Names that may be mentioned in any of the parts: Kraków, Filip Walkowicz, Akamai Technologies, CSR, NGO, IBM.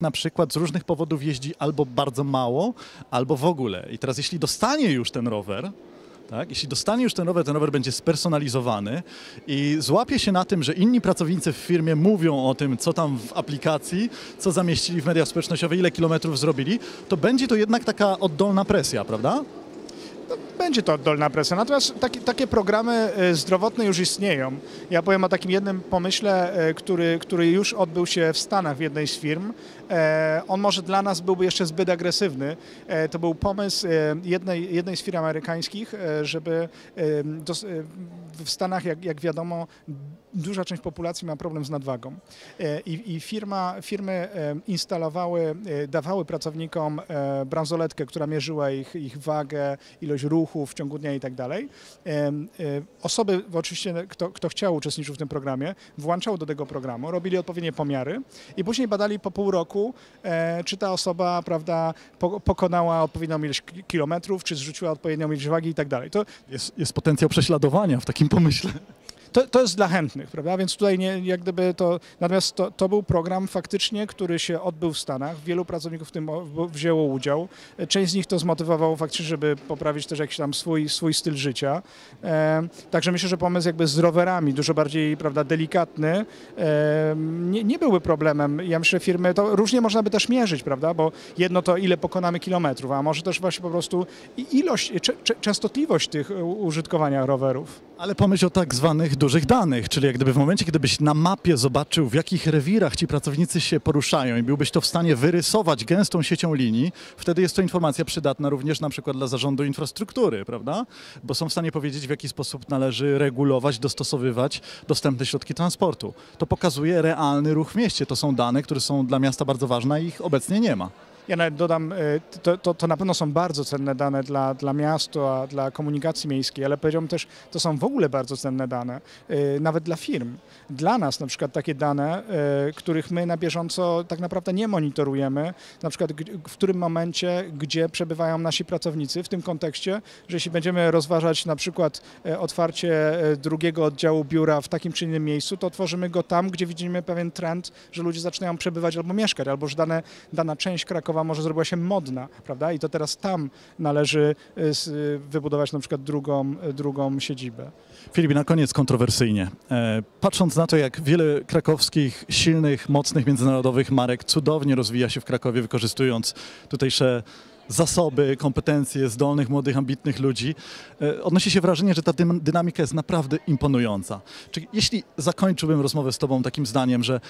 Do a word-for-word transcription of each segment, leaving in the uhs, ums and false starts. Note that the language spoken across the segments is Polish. na przykład z różnych powodów jeździ albo bardzo mało, albo w ogóle. I teraz jeśli dostanie już ten rower, tak, jeśli dostanie już ten rower, ten rower będzie spersonalizowany i złapie się na tym, że inni pracownicy w firmie mówią o tym, co tam w aplikacji, co zamieścili w mediach społecznościowych, ile kilometrów zrobili, to będzie to jednak taka oddolna presja, prawda? Będzie to oddolna presja, natomiast taki, takie programy zdrowotne już istnieją. Ja powiem o takim jednym pomyśle, który, który już odbył się w Stanach w jednej z firm. On może dla nas byłby jeszcze zbyt agresywny. To był pomysł jednej, jednej z firm amerykańskich, żeby w Stanach, jak, jak wiadomo, duża część populacji ma problem z nadwagą. I, i firma, firmy instalowały, dawały pracownikom bransoletkę, która mierzyła ich, ich wagę, ilość ruchów w ciągu dnia i tak dalej. Osoby, oczywiście, kto, kto chciał uczestniczyć w tym programie, włączały do tego programu, robili odpowiednie pomiary i później badali po pół roku, czy ta osoba, prawda, pokonała odpowiednią ilość kilometrów, czy zrzuciła odpowiednią ilość wagi i tak dalej. To jest, jest potencjał prześladowania w takim pomyśle. To, to jest dla chętnych, prawda? Więc tutaj nie, jak gdyby to... Natomiast to, to był program faktycznie, który się odbył w Stanach. Wielu pracowników w tym wzięło udział. Część z nich to zmotywowało faktycznie, żeby poprawić też jakiś tam swój, swój styl życia. E, także myślę, że pomysł jakby z rowerami, dużo bardziej, prawda, delikatny, e, nie, nie byłby problemem. Ja myślę, firmy... To różnie można by też mierzyć, prawda? Bo jedno to ile pokonamy kilometrów, a może też właśnie po prostu ilość, częstotliwość tych użytkowania rowerów. Ale pomyśl o tak zwanych dużych danych, czyli jak gdyby w momencie, gdybyś na mapie zobaczył, w jakich rewirach ci pracownicy się poruszają i byłbyś to w stanie wyrysować gęstą siecią linii, wtedy jest to informacja przydatna również na przykład dla zarządu infrastruktury, prawda? Bo są w stanie powiedzieć, w jaki sposób należy regulować, dostosowywać dostępne środki transportu. To pokazuje realny ruch w mieście. To są dane, które są dla miasta bardzo ważne i ich obecnie nie ma. Ja nawet dodam, to, to, to na pewno są bardzo cenne dane dla, dla miasta, dla komunikacji miejskiej, ale powiedziałbym też, to są w ogóle bardzo cenne dane, nawet dla firm. Dla nas na przykład takie dane, których my na bieżąco tak naprawdę nie monitorujemy, na przykład w którym momencie, gdzie przebywają nasi pracownicy, w tym kontekście, że jeśli będziemy rozważać na przykład otwarcie drugiego oddziału biura w takim czy innym miejscu, to otworzymy go tam, gdzie widzimy pewien trend, że ludzie zaczynają przebywać albo mieszkać, albo że dane, dana część Krakowa może zrobiła się modna, prawda? I to teraz tam należy wybudować na przykład drugą, drugą siedzibę. Filip, na koniec kontrowersyjnie. Patrząc na to, jak wiele krakowskich, silnych, mocnych, międzynarodowych marek cudownie rozwija się w Krakowie, wykorzystując tutejsze zasoby, kompetencje zdolnych, młodych, ambitnych ludzi, odnosi się wrażenie, że ta dynamika jest naprawdę imponująca. Czyli jeśli zakończyłbym rozmowę z tobą takim zdaniem, że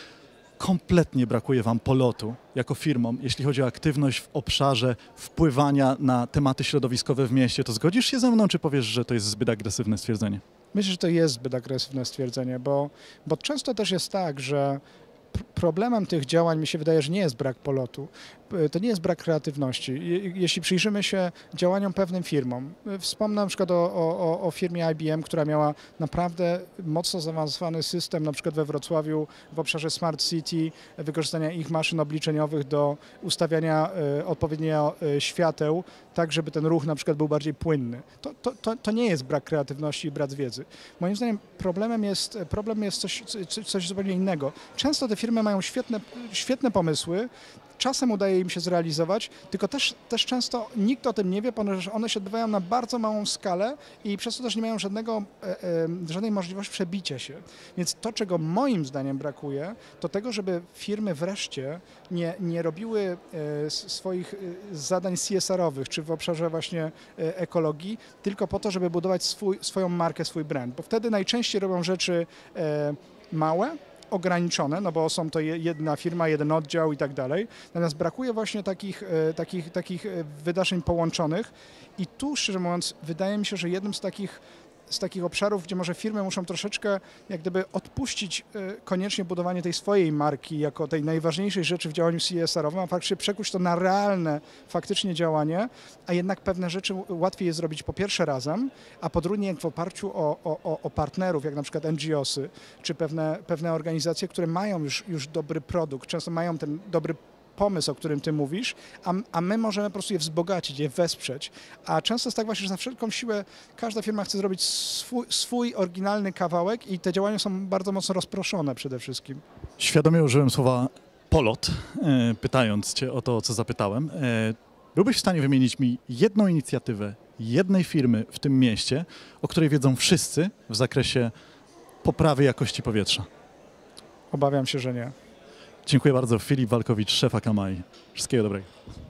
kompletnie brakuje wam polotu jako firmom, jeśli chodzi o aktywność w obszarze wpływania na tematy środowiskowe w mieście, to zgodzisz się ze mną, czy powiesz, że to jest zbyt agresywne stwierdzenie? Myślę, że to jest zbyt agresywne stwierdzenie, bo, bo często też jest tak, że problemem tych działań, mi się wydaje, że nie jest brak polotu, to nie jest brak kreatywności. Jeśli przyjrzymy się działaniom pewnym firmom, wspomnę na przykład o, o, o firmie I B M, która miała naprawdę mocno zaawansowany system, na przykład we Wrocławiu w obszarze Smart City, wykorzystania ich maszyn obliczeniowych do ustawiania odpowiednio świateł, tak żeby ten ruch na przykład był bardziej płynny. To, to, to, to nie jest brak kreatywności i brak wiedzy. Moim zdaniem problemem jest, problem jest coś, coś zupełnie innego. Często te firmy mają świetne, świetne pomysły, czasem udaje im się zrealizować, tylko też, też często nikt o tym nie wie, ponieważ one się odbywają na bardzo małą skalę i przez to też nie mają żadnego, e, e, żadnej możliwości przebicia się. Więc to, czego moim zdaniem brakuje, to tego, żeby firmy wreszcie nie, nie robiły e, swoich zadań C S R owych, czy w obszarze właśnie e, ekologii, tylko po to, żeby budować swój, swoją markę, swój brand, bo wtedy najczęściej robią rzeczy e, małe, ograniczone, no bo są to jedna firma, jeden oddział i tak dalej. Natomiast brakuje właśnie takich, takich, takich wydarzeń połączonych i tu, szczerze mówiąc, wydaje mi się, że jednym z takich, z takich obszarów, gdzie może firmy muszą troszeczkę jak gdyby odpuścić koniecznie budowanie tej swojej marki jako tej najważniejszej rzeczy w działaniu C S R owym, a faktycznie przekuć to na realne faktycznie działanie, a jednak pewne rzeczy łatwiej jest zrobić po pierwsze razem, a po drugie w oparciu o, o, o partnerów, jak na przykład N G O sy, czy pewne, pewne organizacje, które mają już, już dobry produkt, często mają ten dobry pomysł, o którym ty mówisz, a, a my możemy po prostu je wzbogacić, je wesprzeć. A często jest tak właśnie, że na wszelką siłę każda firma chce zrobić swój, swój oryginalny kawałek i te działania są bardzo mocno rozproszone przede wszystkim. Świadomie użyłem słowa polot, pytając Cię o to, co zapytałem. Byłbyś w stanie wymienić mi jedną inicjatywę jednej firmy w tym mieście, o której wiedzą wszyscy w zakresie poprawy jakości powietrza? Obawiam się, że nie. Dziękuję bardzo. Filip Walkowicz, szef Akamai. Wszystkiego dobrego.